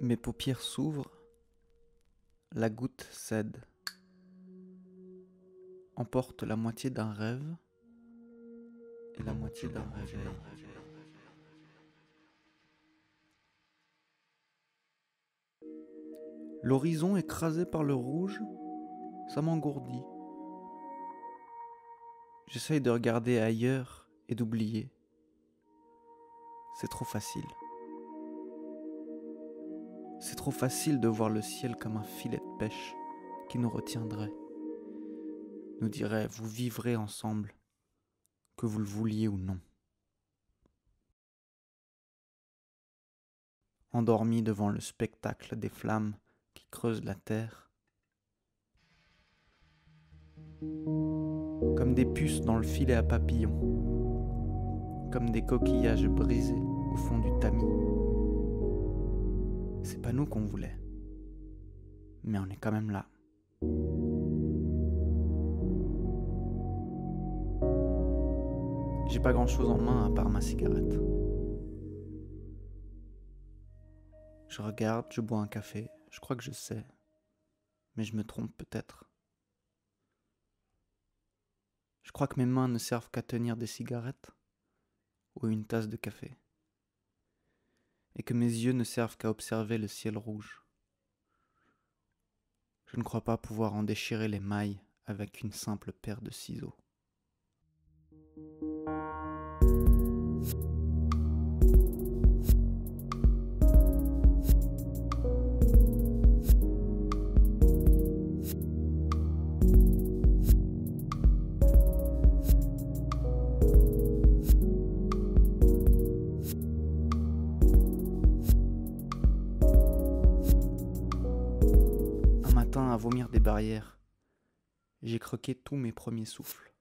Mes paupières s'ouvrent, la goutte cède, emporte la moitié d'un rêve et la moitié d'un réveil. L'horizon écrasé par le rouge, ça m'engourdit. J'essaye de regarder ailleurs et d'oublier. C'est trop facile. C'est trop facile de voir le ciel comme un filet de pêche qui nous retiendrait, nous dirait « vous vivrez ensemble », que vous le vouliez ou non. Endormi devant le spectacle des flammes qui creusent la terre, comme des puces dans le filet à papillons, comme des coquillages brisés au fond du tamis. C'est pas nous qu'on voulait, mais on est quand même là. J'ai pas grand-chose en main à part ma cigarette. Je regarde, je bois un café, je crois que je sais, mais je me trompe peut-être. Je crois que mes mains ne servent qu'à tenir des cigarettes ou une tasse de café, et que mes yeux ne servent qu'à observer le ciel rouge. Je ne crois pas pouvoir en déchirer les mailles avec une simple paire de ciseaux. À vomir des barrières, j'ai croqué tous mes premiers souffles,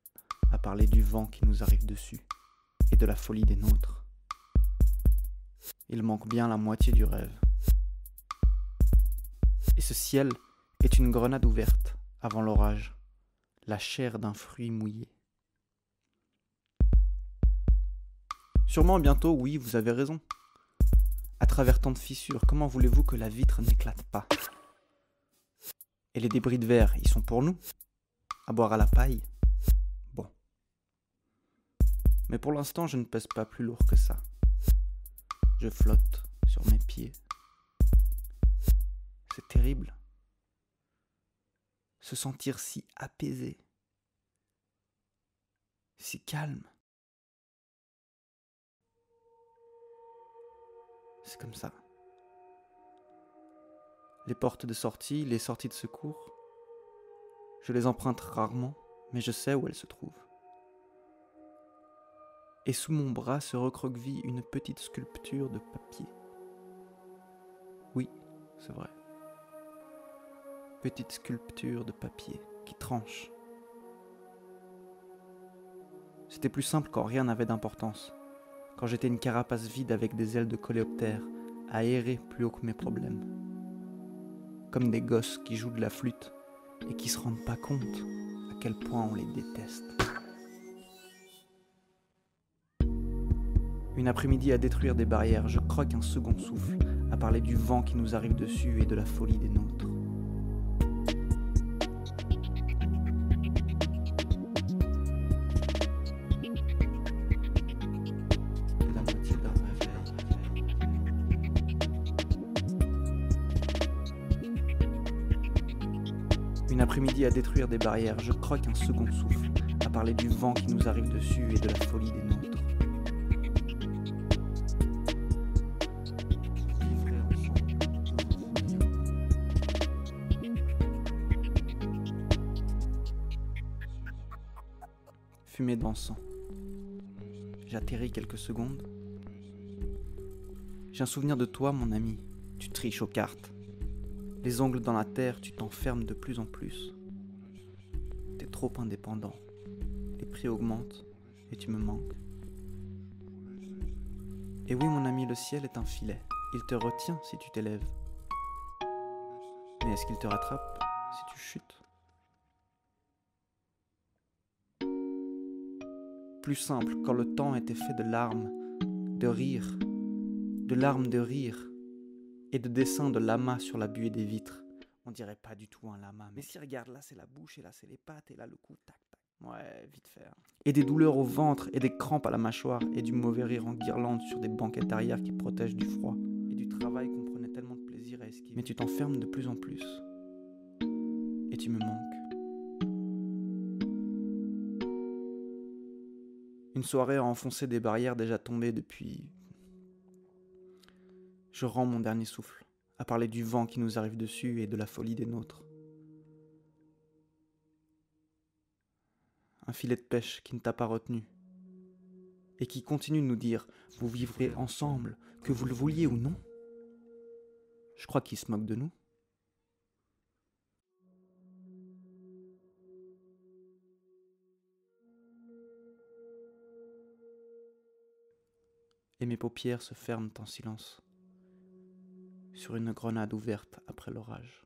à parler du vent qui nous arrive dessus et de la folie des nôtres. Il manque bien la moitié du rêve. Et ce ciel est une grenade ouverte avant l'orage, la chair d'un fruit mouillé. Sûrement bientôt, oui, vous avez raison. À travers tant de fissures, comment voulez-vous que la vitre n'éclate pas ? Et les débris de verre, ils sont pour nous, à boire à la paille. Bon. Mais pour l'instant, je ne pèse pas plus lourd que ça. Je flotte sur mes pieds. C'est terrible. Se sentir si apaisé, si calme. C'est comme ça. Les portes de sortie, les sorties de secours, je les emprunte rarement, mais je sais où elles se trouvent. Et sous mon bras se recroqueville une petite sculpture de papier. Oui, c'est vrai. Petite sculpture de papier qui tranche. C'était plus simple quand rien n'avait d'importance, quand j'étais une carapace vide avec des ailes de coléoptère, aérée plus haut que mes problèmes. Comme des gosses qui jouent de la flûte et qui se rendent pas compte à quel point on les déteste. Une après-midi à détruire des barrières, je croque un second souffle à parler du vent qui nous arrive dessus et de la folie des nôtres. Après-midi à détruire des barrières, je croque un second souffle, à parler du vent qui nous arrive dessus et de la folie des nôtres. Fumée d'encens. J'atterris quelques secondes. J'ai un souvenir de toi, mon ami. Tu triches aux cartes. Les ongles dans la terre, tu t'enfermes de plus en plus. T'es trop indépendant. Les prix augmentent et tu me manques. Et oui, mon ami, le ciel est un filet. Il te retient si tu t'élèves. Mais est-ce qu'il te rattrape si tu chutes? Plus simple, quand le temps était fait de larmes, de rire, et de dessins de lama sur la buée des vitres. On dirait pas du tout un lama, mais si, regarde, là c'est la bouche, et là c'est les pattes, et là le cou, tac, tac. Ouais, vite fait. Hein. Et des douleurs au ventre, et des crampes à la mâchoire, et du mauvais rire en guirlande sur des banquettes arrière qui protègent du froid. Et du travail qu'on prenait tellement de plaisir à esquiver. Mais tu t'enfermes de plus en plus. Et tu me manques. Une soirée à enfoncer des barrières déjà tombées depuis... Je rends mon dernier souffle, à parler du vent qui nous arrive dessus et de la folie des nôtres. Un filet de pêche qui ne t'a pas retenu, et qui continue de nous dire « Vous vivrez ensemble, que vous le vouliez ou non ?» Je crois qu'il se moque de nous. Et mes paupières se ferment en silence, sur une grenade ouverte après l'orage.